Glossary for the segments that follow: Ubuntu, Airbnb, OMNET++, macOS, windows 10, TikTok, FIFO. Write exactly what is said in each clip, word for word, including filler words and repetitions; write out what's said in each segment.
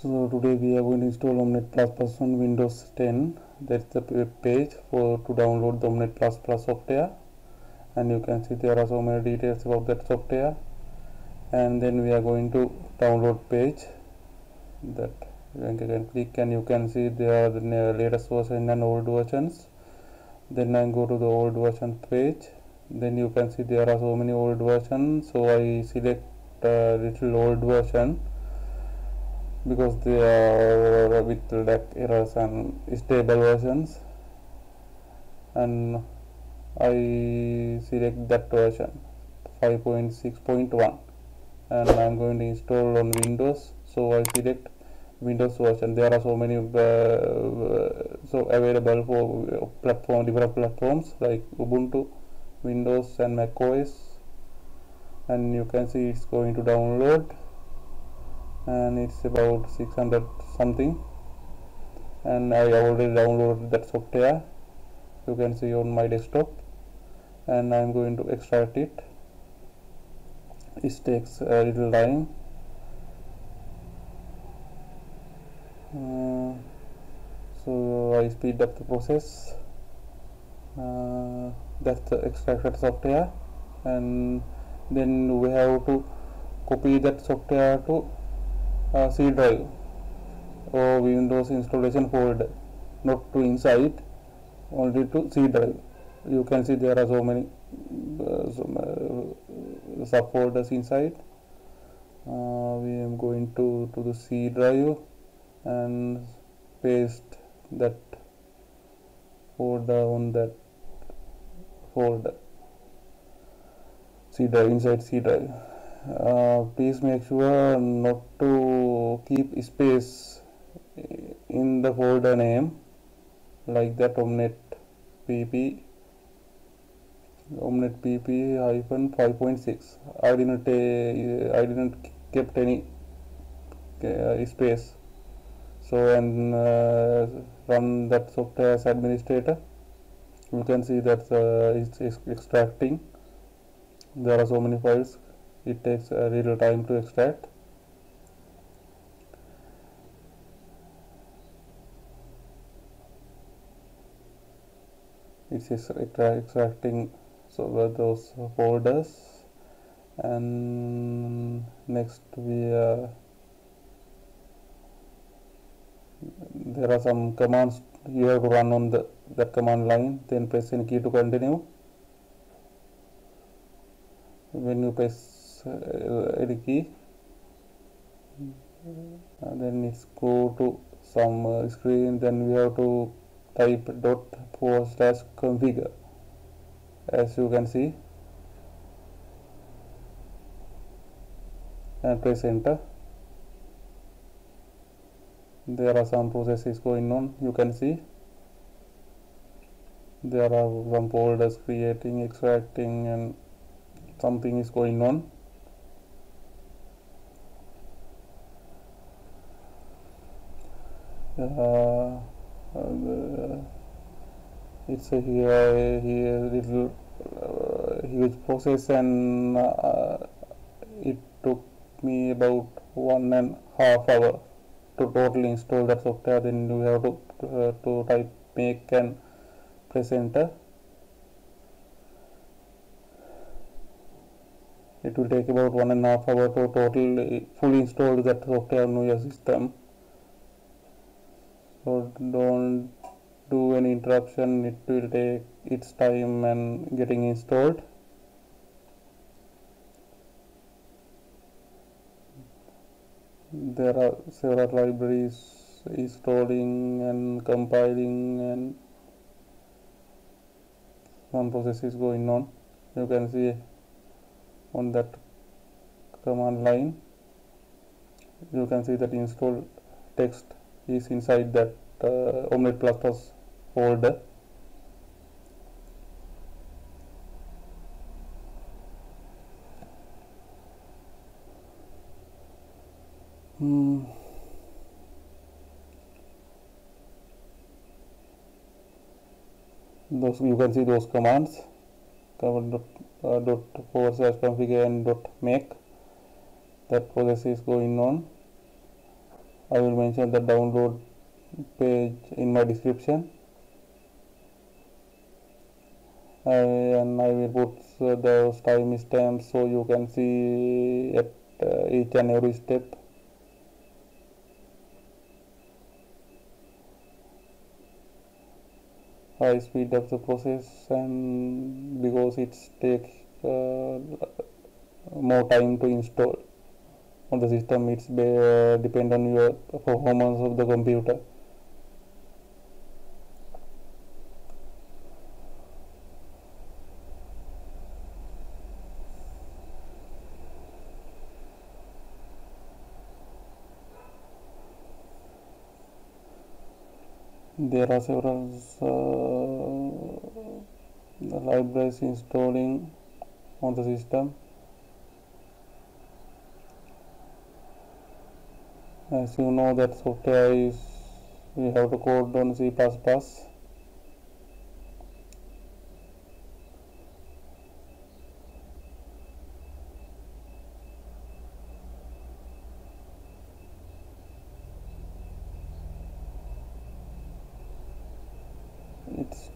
So today we are going to install OMNET++ on Windows ten. That's the page for to download the OMNET++ software, and you can see there are so many details about that software. And then we are going to download page that you can click, and you can see there are the latest version and old versions. Then I go to the old version page. Then you can see there are so many old versions. So I select uh, little old version, because they are with like errors and stable versions, and I select that version five point six point one, and I'm going to install on Windows. So I select Windows version. There are so many uh, so available for platform different platforms like Ubuntu, Windows and macOS, and you can see it's going to download, and it's about six hundred something, and I already downloaded that software. You can see on my desktop, and I'm going to extract it. It takes a little time. Uh, so I speed up the process. Uh, that's the extracted software, and then we have to copy that software to Uh, C drive or Windows installation folder, not to inside, only to C drive. You can see there are so many uh, some, uh, subfolders inside. Uh, we am going to to the C drive and paste that folder on that folder C drive inside C drive. Uh, please make sure not to keep space in the folder name like that omnet P P omnet P P hyphen five point six. I didn't uh, I didn't kept any uh, space. So and uh, run that software as administrator. You can see that uh, it's, it's extracting. There are so many files. It takes a little time to extract. It's extracting so those folders, and next we are, there are some commands you have to run on the that command line. Then press any key to continue. When you press any key, and then it's go to some uh, screen. Then we have to type dot forward slash configure. As you can see, and press enter. There are some processes going on. You can see there are some folders creating, extracting, and something is going on. Uh, and, uh, it's a here, here little uh, huge process, and uh, it took me about one and half hour to totally install that software. Then we have to uh, to type make and press enter. It will take about one and a half hour to total fully install that software on your system. So don't do any interruption. It will take its time and getting installed. There are several libraries installing and compiling, and some processes going on. You can see on that command line, you can see that install text is inside that uh, OMNET++ folder. Hmm. Those you can see those commands. Command uh, dot forward slash configure and dot make. That process is going on. I will mention the download page in my description, and I will put the time stamp so you can see at each and every step. I speed up the process, and because it takes uh, more time to install on the system. It's uh, depend on your performance of the computer. There are several uh, libraries installing on the system. As you know, that software is we have to code on C plus plus. It's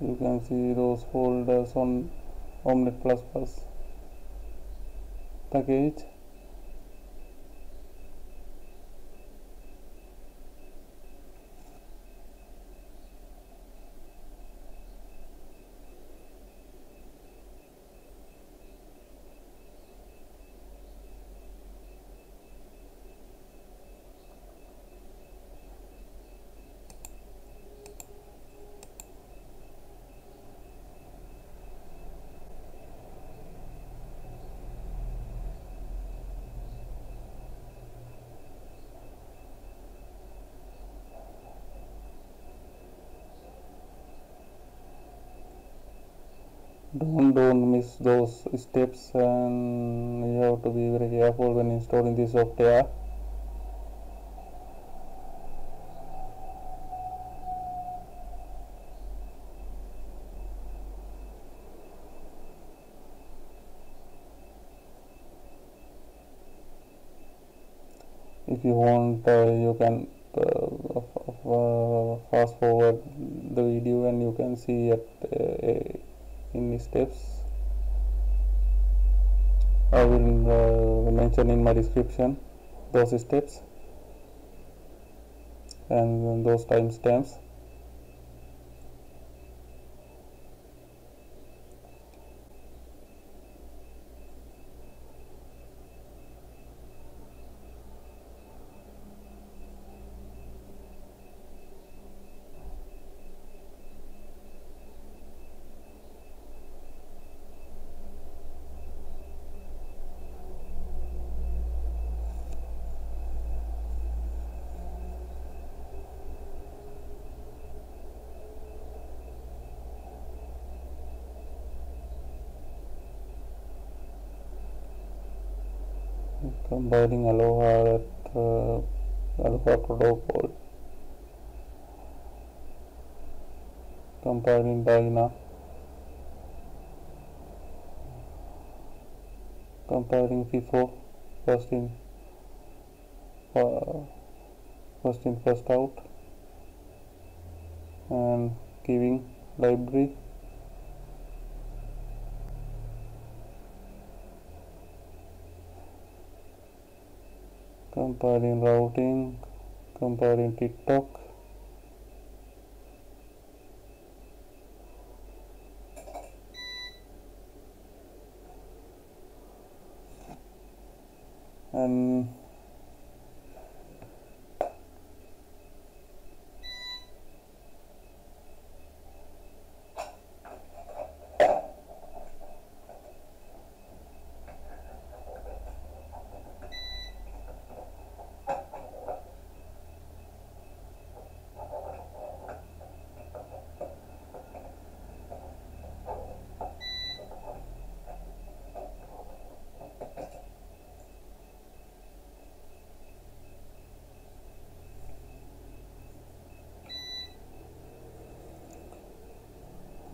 you can see those folders on OMNET plus plus package. Don't, don't miss those steps, and you have to be very careful when installing this software. If you want, uh, you can uh, uh, fast forward the video and you can see it uh, in these steps. I will uh, mention in my description those steps and those timestamps. Combining Aloha at uh, Aloha protocol, compiling Dyna, compiling FIFO, first in uh, first in first out, and giving library. Compiling routing, compiling TikTok, and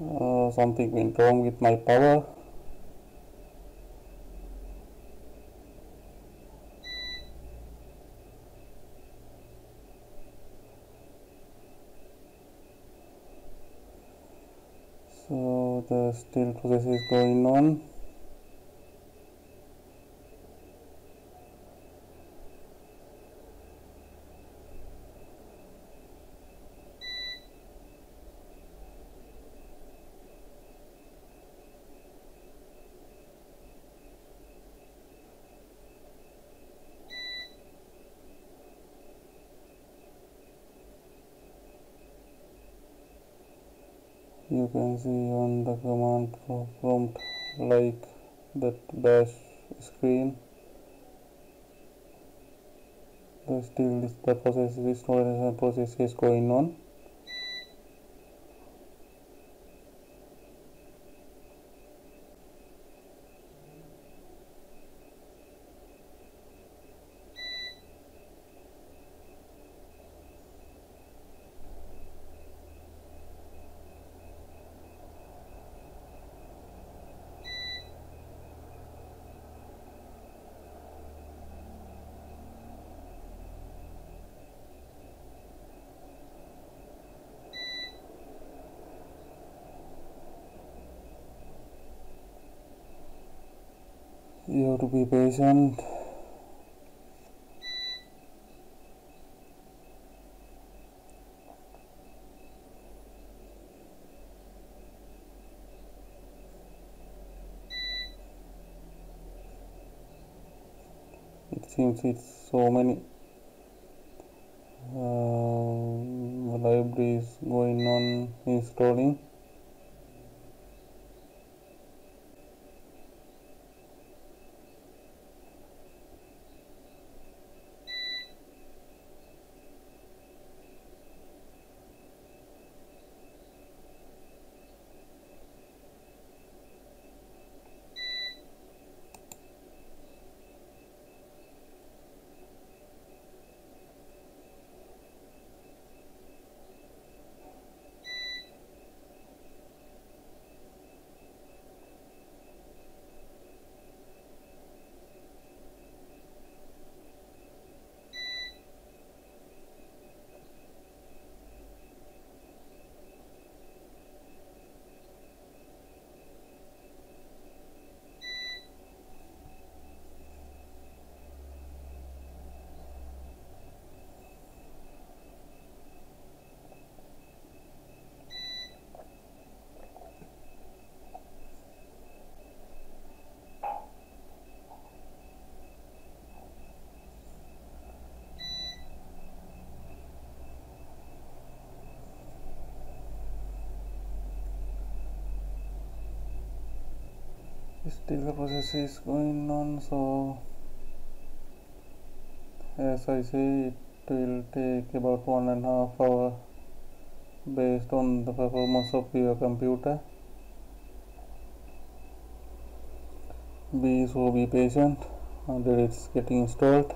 Uh, something went wrong with my power. the still process is going on. You can see on the command prompt like that dash screen, the still this the process this process is going on. You have to be patient. It seems it's so many uh, libraries going on installing. Still the process is going on, so as I say, it will take about one and a half hour based on the performance of your computer. Be so be patient until it's getting installed.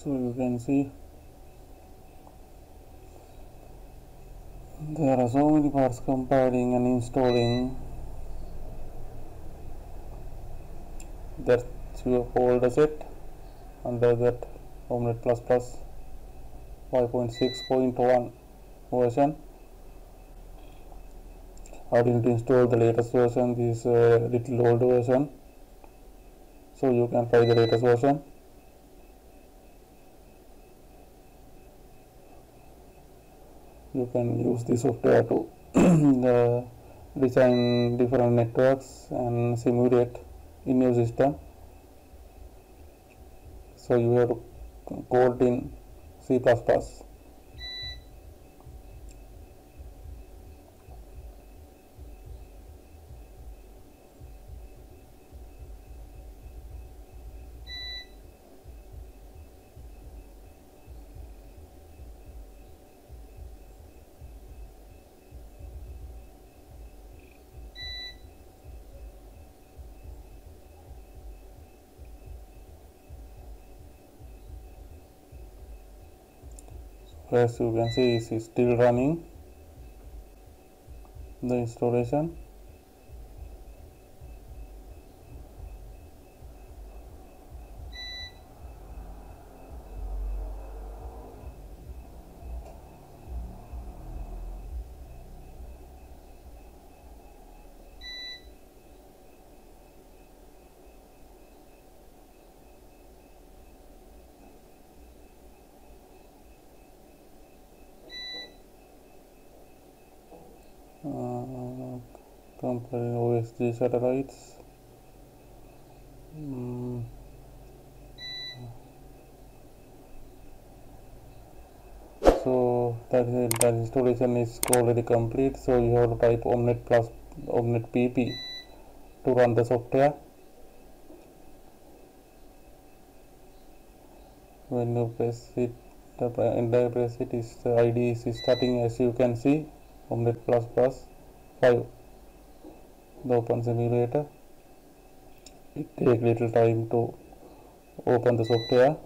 So you can see there are so many parts compiling and installing. That's your folder set under that OMNET plus plus five point six point one version. I didn't install the latest version, this uh, little old version. So you can try the latest version. you can use the software to uh, design different networks and simulate in your system. So you have to code in C plus plus. As you can see, it is still running the installation. Comparing O S G satellites. Mm. So that is that installation is already complete. So you have to type OMNET plus OMNET P P to run the software. When you press it, the entire press it is the I D E is starting, as you can see, OMNET plus plus five. The open simulator. It takes little time to open the software.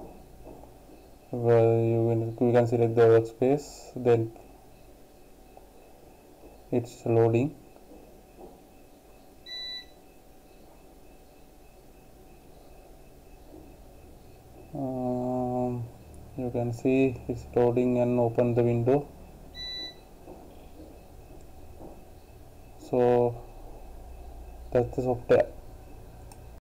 Well, you, you can select the workspace, then it's loading. Um, you can see it's loading and open the window. So that's the software.